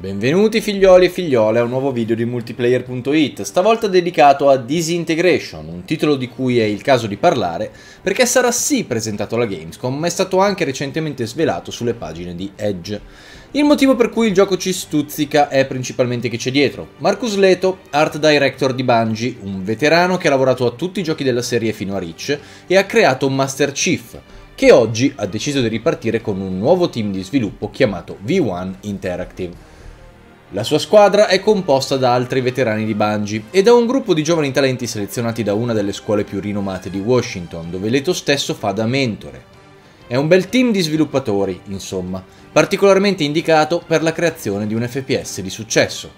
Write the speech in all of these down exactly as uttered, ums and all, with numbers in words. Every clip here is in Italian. Benvenuti figlioli e figliole a un nuovo video di Multiplayer punto it, stavolta dedicato a Disintegration, un titolo di cui è il caso di parlare perché sarà sì presentato alla Gamescom ma è stato anche recentemente svelato sulle pagine di Edge. Il motivo per cui il gioco ci stuzzica è principalmente che c'è dietro Marcus Leto, art director di Bungie, un veterano che ha lavorato a tutti i giochi della serie fino a Reach e ha creato Master Chief, che oggi ha deciso di ripartire con un nuovo team di sviluppo chiamato V uno Interactive. La sua squadra è composta da altri veterani di Bungie e da un gruppo di giovani talenti selezionati da una delle scuole più rinomate di Washington, dove Leto stesso fa da mentore. È un bel team di sviluppatori, insomma, particolarmente indicato per la creazione di un F P S di successo.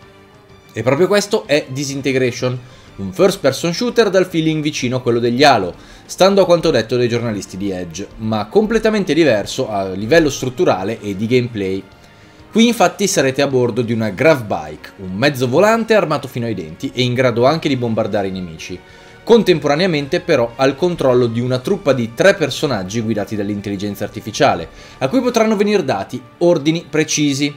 E proprio questo è Disintegration, un first person shooter dal feeling vicino a quello degli Halo, stando a quanto detto dai giornalisti di Edge, ma completamente diverso a livello strutturale e di gameplay. Qui infatti sarete a bordo di una Gravbike, un mezzo volante armato fino ai denti e in grado anche di bombardare i nemici, contemporaneamente però al controllo di una truppa di tre personaggi guidati dall'intelligenza artificiale, a cui potranno venir dati ordini precisi.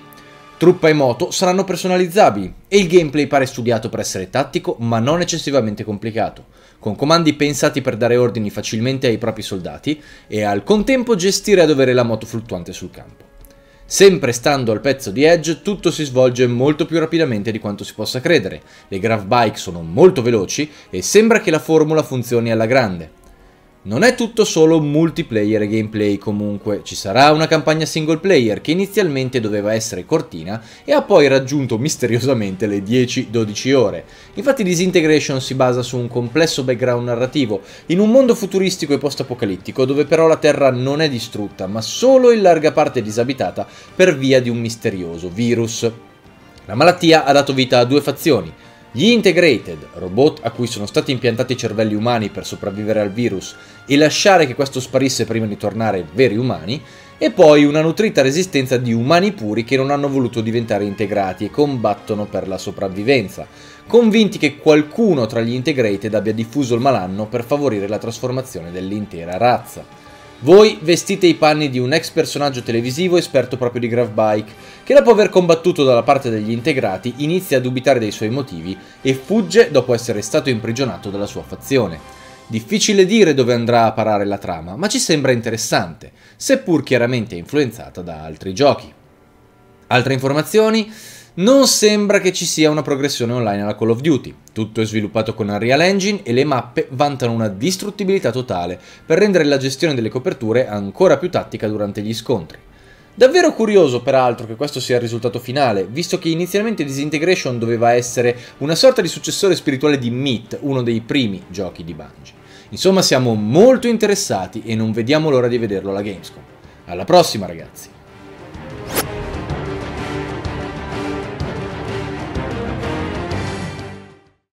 Truppa e moto saranno personalizzabili e il gameplay pare studiato per essere tattico ma non eccessivamente complicato, con comandi pensati per dare ordini facilmente ai propri soldati e al contempo gestire a dovere la moto fluttuante sul campo. Sempre stando al pezzo di Edge, tutto si svolge molto più rapidamente di quanto si possa credere, le Gravbike sono molto veloci e sembra che la formula funzioni alla grande. Non è tutto solo multiplayer e gameplay comunque, ci sarà una campagna single player che inizialmente doveva essere cortina e ha poi raggiunto misteriosamente le dieci dodici ore. Infatti Disintegration si basa su un complesso background narrativo, in un mondo futuristico e post-apocalittico dove però la Terra non è distrutta, ma solo in larga parte disabitata per via di un misterioso virus. La malattia ha dato vita a due fazioni. Gli Integrated, robot a cui sono stati impiantati cervelli umani per sopravvivere al virus e lasciare che questo sparisse prima di tornare veri umani, e poi una nutrita resistenza di umani puri che non hanno voluto diventare integrati e combattono per la sopravvivenza, convinti che qualcuno tra gli Integrated abbia diffuso il malanno per favorire la trasformazione dell'intera razza. Voi vestite i panni di un ex personaggio televisivo esperto proprio di Gravbike, che dopo aver combattuto dalla parte degli integrati inizia a dubitare dei suoi motivi e fugge dopo essere stato imprigionato dalla sua fazione. Difficile dire dove andrà a parare la trama, ma ci sembra interessante, seppur chiaramente influenzata da altri giochi. Altre informazioni? Non sembra che ci sia una progressione online alla Call of Duty, tutto è sviluppato con Unreal Engine e le mappe vantano una distruttibilità totale per rendere la gestione delle coperture ancora più tattica durante gli scontri. Davvero curioso peraltro che questo sia il risultato finale, visto che inizialmente Disintegration doveva essere una sorta di successore spirituale di Myth, uno dei primi giochi di Bungie. Insomma siamo molto interessati e non vediamo l'ora di vederlo alla Gamescom. Alla prossima ragazzi!